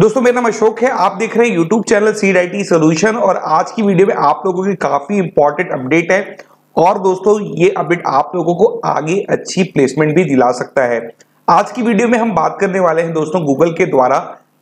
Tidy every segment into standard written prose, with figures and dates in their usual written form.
दोस्तों मेरा नाम अशोक है, आप देख रहे हैं YouTube channel seed IT solution और आज की वीडियो में आप लोगों की काफी इंपॉर्टेंट अपडेट है और दोस्तों ये अपडेट आप लोगों को आगे अच्छी प्लेसमेंट भी दिला सकता है। आज की वीडियो में हम बात करने वाले हैं दोस्तों गूगल के द्वारा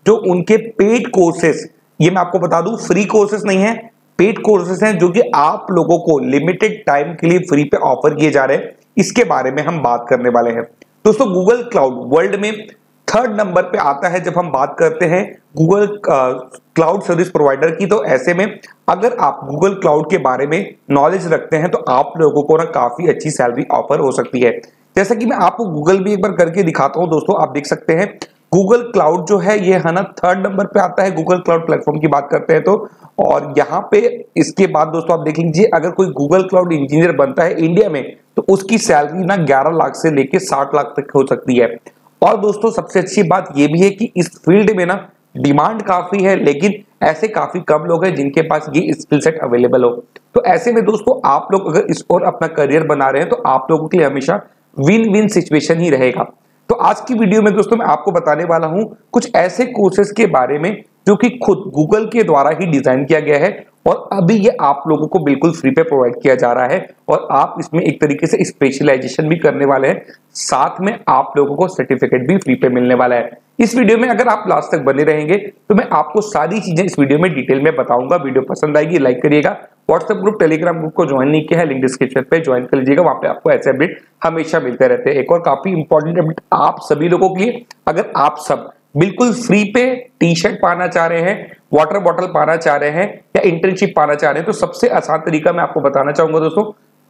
जो उनके पेड कोर्सेस, ये मैं आपको बता दूं फ्री कोर्सेस नहीं है, पेड कोर्सेस हैं जो कि आप लोगों को लिमिटेड टाइम के लिए फ्री पे ऑफर किए जा रहे हैं, इसके बारे में हम बात करने वाले हैं। दोस्तों गूगल क्लाउड वर्ल्ड में थर्ड नंबर पे आता है जब हम बात करते हैं गूगल क्लाउड सर्विस प्रोवाइडर की, तो ऐसे में अगर आप गूगल क्लाउड के बारे में नॉलेज रखते हैं तो आप लोगों को ना काफी अच्छी सैलरी ऑफर हो सकती है। जैसा कि मैं आपको गूगल भी एक बार करके दिखाता हूं दोस्तों, आप देख सकते हैं गूगल क्लाउड जो है ये है ना थर्ड नंबर पे आता है। गूगल क्लाउड प्लेटफॉर्म की बात करते हैं तो, और यहाँ पे इसके बाद दोस्तों आप देख लीजिए अगर कोई गूगल क्लाउड इंजीनियर बनता है इंडिया में तो उसकी सैलरी ना 11 लाख से लेके 60 लाख तक हो सकती है। और दोस्तों सबसे अच्छी बात ये भी है कि इस फील्ड में ना डिमांड काफी है, लेकिन ऐसे काफी कम लोग हैं जिनके पास ये स्किल सेट अवेलेबल हो। तो ऐसे में दोस्तों आप लोग अगर इस और अपना करियर बना रहे हैं तो आप लोगों के लिए हमेशा विन विन सिचुएशन ही रहेगा। तो आज की वीडियो में दोस्तों मैं आपको बताने वाला हूं कुछ ऐसे कोर्सेज के बारे में जो कि खुद गूगल के द्वारा ही डिजाइन किया गया है और अभी ये आप लोगों को बिल्कुल फ्री पे प्रोवाइड किया जा रहा है और आप इसमें एक तरीके से स्पेशलाइजेशन भी करने वाले हैं, साथ में आप लोगों को सर्टिफिकेट भी फ्री पे मिलने वाला है। इस वीडियो में अगर आप लास्ट तक बने रहेंगे तो मैं आपको सारी चीजें इस वीडियो में डिटेल में बताऊंगा। वीडियो पसंद आएगी लाइक करिएगा, व्हाट्सएप ग्रुप टेलीग्राम ग्रुप को ज्वाइन नहीं किया है लिंक डिस्क्रिप्शन पे ज्वाइन कर लीजिएगा, वहां पे आपको ऐसे अपडेट हमेशा मिलते रहते हैं। एक और काफी इंपॉर्टेंट अपडेट आप सभी लोगों के लिए, अगर आप सब बिल्कुल फ्री पे टी शर्ट पाना चाह रहे हैं, वाटर बॉटल पाना चाह रहे हैं या इंटर्नशिप पाना चाह रहे हैं तो सबसे आसान तरीका मैं आपको बताना चाहूंगा दोस्तों,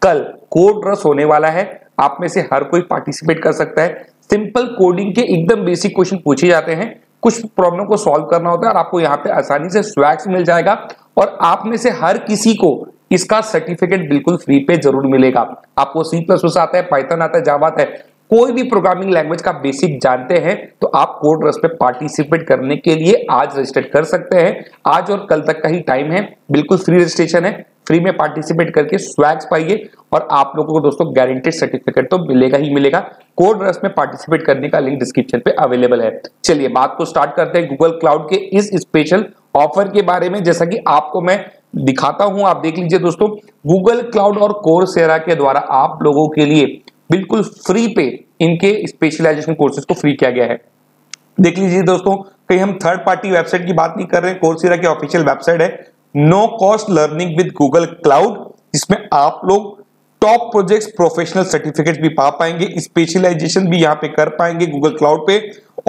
कल कोड रश होने वाला है, आप में से हर कोई पार्टिसिपेट कर सकता है। सिंपल कोडिंग के एकदम बेसिक क्वेश्चन पूछे जाते हैं, कुछ प्रॉब्लम को सॉल्व करना होता है और आपको यहाँ पे आसानी से स्वैक्स मिल जाएगा और आप में से हर किसी को इसका सर्टिफिकेट बिल्कुल फ्री पे जरूर मिलेगा। आपको C++ आता है, पाइथन आता है, जावा आता है, कोई भी प्रोग्रामिंग लैंग्वेज का बेसिक जानते हैं तो आप कोड रश पे पार्टिसिपेट करने के लिए आज रजिस्टर कर सकते हैं। आज और कल तक का ही टाइम है, बिल्कुल फ्री रजिस्ट्रेशन है, फ्री में पार्टिसिपेट करके स्वैग्स पाइए और आप लोगों को दोस्तों गारंटेड सर्टिफिकेट तो मिलेगा ही मिलेगा। कोड रश में पार्टिसिपेट करने का लिंक डिस्क्रिप्शन पे अवेलेबल है। चलिए बात को स्टार्ट करते हैं गूगल क्लाउड के इस स्पेशल ऑफर के बारे में। जैसा कि आपको मैं दिखाता हूं, आप देख लीजिए दोस्तों गूगल क्लाउड और कोर्सेरा के द्वारा आप लोगों के लिए बिल्कुल फ्री पे इनके स्पेशलाइजेशन कोर्सेज को फ्री किया गया है। देख लीजिए दोस्तों कहीं हम थर्ड पार्टी वेबसाइट की बात नहीं कर रहे हैं, कोर्सेरा की ऑफिशियल वेबसाइट है, no cost learning with Google cloud, जिसमें आप लोग टॉप प्रोजेक्ट्स प्रोफेशनल सर्टिफिकेट भी पा पाएंगे, स्पेशलाइजेशन भी यहाँ पे कर पाएंगे गूगल क्लाउड पे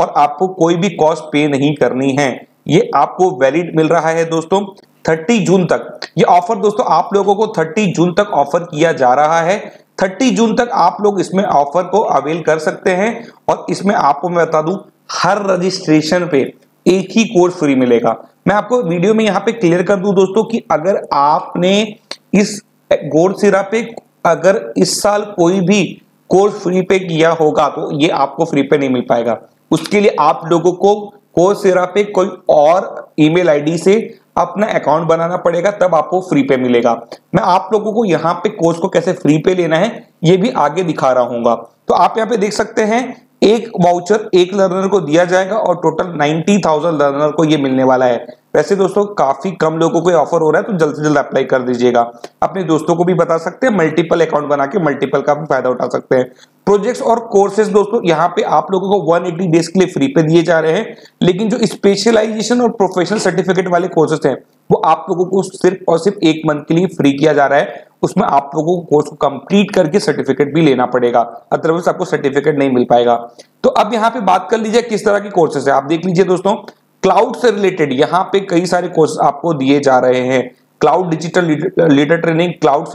और आपको कोई भी कॉस्ट पे नहीं करनी है। ये आपको वैलिड मिल रहा है दोस्तों 30 जून तक। ये ऑफर दोस्तों आप लोगों को 30 जून तक ऑफर किया जा रहा है, 30 जून तक आप लोग इसमें ऑफर को अवेल कर सकते हैं और इसमें आपको मैं बता दूं हर रजिस्ट्रेशन पे एक ही कोर्स फ्री मिलेगा। मैं आपको वीडियो में यहाँ पे क्लियर कर दूं दोस्तों कि अगर आपने इस कोर्सेरा पे अगर इस साल कोई भी कोर्स फ्री पे किया होगा तो ये आपको फ्री पे नहीं मिल पाएगा। उसके लिए आप लोगों को कोर्सेरा पे कोई और ईमेल आईडी से अपना अकाउंट बनाना पड़ेगा, तब आपको फ्री पे मिलेगा। मैं आप लोगों को यहाँ पे कोर्स को कैसे फ्री पे लेना है ये भी आगे दिखा रहा हूँ। तो आप यहाँ पे देख सकते हैं एक वाउचर एक लर्नर को दिया जाएगा और टोटल 90,000 लर्नर को ये मिलने वाला है। वैसे दोस्तों काफी कम लोगों को ऑफर हो रहा है तो जल्द से जल्द अप्लाई कर दीजिएगा, अपने दोस्तों को भी बता सकते हैं, मल्टीपल अकाउंट बना के मल्टीपल का भी फायदा उठा सकते हैं। प्रोजेक्ट्स और कोर्सेज दोस्तों यहाँ पे आप लोगों को 180 डेज के लिए फ्री पे दिए जा रहे हैं, लेकिन जो स्पेशलाइजेशन और प्रोफेशनल सर्टिफिकेट वाले कोर्सेज हैं वो आप लोगों को सिर्फ और सिर्फ 1 मंथ के लिए फ्री किया जा रहा है। उसमें आप लोगों को कोर्स को कंप्लीट करके सर्टिफिकेट भी लेना पड़ेगा, अदरवाइज आपको सर्टिफिकेट नहीं मिल पाएगा। तो अब यहाँ पे बात कर लीजिए किस तरह के कोर्सेज है। आप देख लीजिए दोस्तों क्लाउड से रिलेटेड यहाँ पे कई सारे कोर्सेज आपको दिए जा रहे हैं, cloud digital leader training, cloud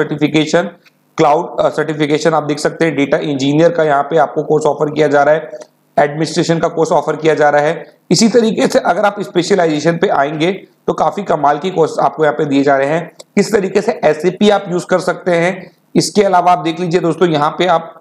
certification आप देख सकते हैं, डेटा इंजीनियर का यहाँ पे आपको कोर्स ऑफर किया जा रहा है, एडमिनिस्ट्रेशन का कोर्स ऑफर किया जा रहा है। इसी तरीके से अगर आप स्पेशलाइजेशन पे आएंगे तो काफी कमाल की कोर्स आपको यहाँ पे दिए जा रहे हैं, किस तरीके से SAP आप यूज कर सकते हैं। इसके अलावा आप देख लीजिए दोस्तों यहाँ पे आप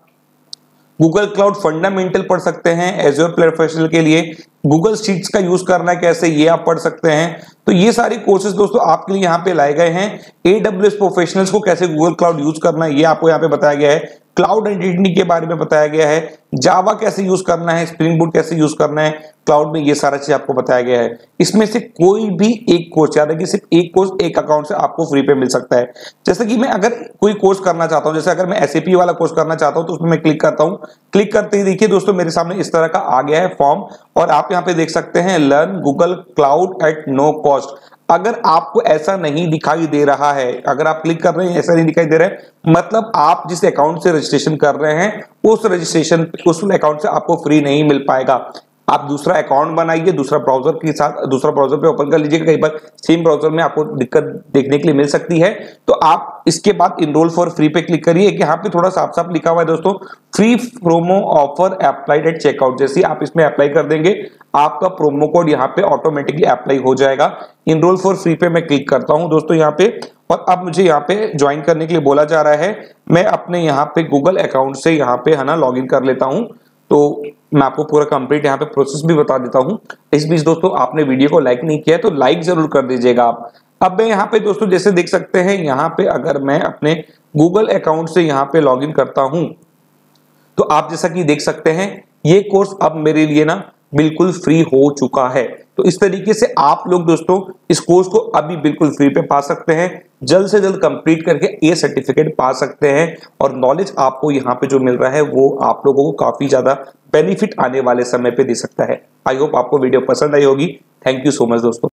गूगल क्लाउड फंडामेंटल पढ़ सकते हैं, एज़्योर प्रोफेशनल के लिए गूगल शीट्स का यूज करना कैसे ये आप पढ़ सकते हैं। तो ये सारे कोर्सेज दोस्तों आपके लिए यहाँ पे लाए गए हैं। AWS प्रोफेशनल्स को कैसे गूगल क्लाउड यूज करना है ये आपको यहाँ पे बताया गया है, क्लाउड आइडेंटिटी के बारे में बताया गया है, जावा कैसे यूज करना है, स्प्रिंग बूट कैसे यूज करना है क्लाउड में, ये सारा चीज आपको बताया गया है। इसमें से कोई भी एक कोर्स, याद रखिए सिर्फ एक कोर्स एक अकाउंट से आपको फ्री पे मिल सकता है। जैसे कि मैं अगर कोई कोर्स करना चाहता हूं, जैसे अगर मैं SAP वाला कोर्स करना चाहता हूं तो उसमें मैं क्लिक करता हूं। क्लिक करते ही देखिए दोस्तों मेरे सामने इस तरह का आ गया है फॉर्म, और आप यहाँ पे देख सकते हैं learn Google cloud at no cost. अगर आपको ऐसा नहीं दिखाई दे रहा है, अगर आप क्लिक कर रहे हैं ऐसा नहीं दिखाई दे रहा है, मतलब आप जिस अकाउंट से रजिस्ट्रेशन कर रहे हैं उस अकाउंट से आपको फ्री नहीं मिल पाएगा। आप दूसरा अकाउंट बनाइए, दूसरा ब्राउजर के साथ, दूसरा ब्राउजर पे ओपन कर लीजिएगा। कई बार सेम ब्राउजर में आपको दिक्कत देखने के लिए मिल सकती है। तो आप इसके बाद इनरोल फॉर फ्री पे क्लिक करिए। यहाँ पे थोड़ा साफ साफ लिखा हुआ है दोस्तों, free promo offer applied at checkout. जैसे आप इसमें अप्लाई कर देंगे आपका प्रोमो कोड यहाँ पे ऑटोमेटिकली अप्लाई हो जाएगा। इनरोल फॉर फ्री पे मैं क्लिक करता हूँ दोस्तों यहाँ पे, और अब मुझे यहाँ पे ज्वाइन करने के लिए बोला जा रहा है। मैं अपने यहाँ पे गूगल अकाउंट से यहाँ पे है ना लॉग इन कर लेता हूँ। तो मैं आपको पूरा कंप्लीट यहाँ पे प्रोसेस भी बता देता हूँ। इस बीच दोस्तों आपने वीडियो को लाइक नहीं किया है तो लाइक जरूर कर दीजिएगा आप। अब मैं यहाँ पे दोस्तों जैसे देख सकते हैं यहाँ पे अगर मैं अपने गूगल अकाउंट से यहाँ पे लॉगिन करता हूँ तो आप जैसा कि देख सकते हैं ये कोर्स अब मेरे लिए ना बिल्कुल फ्री हो चुका है। तो इस तरीके से आप लोग दोस्तों इस कोर्स को अभी बिल्कुल फ्री पे पा सकते हैं, जल्द से जल्द कंप्लीट करके ये सर्टिफिकेट पा सकते हैं, और नॉलेज आपको यहाँ पे जो मिल रहा है वो आप लोगों को काफी ज्यादा बेनिफिट आने वाले समय पे दे सकता है। आई होप आपको वीडियो पसंद आई होगी। थैंक यू सो मच दोस्तों।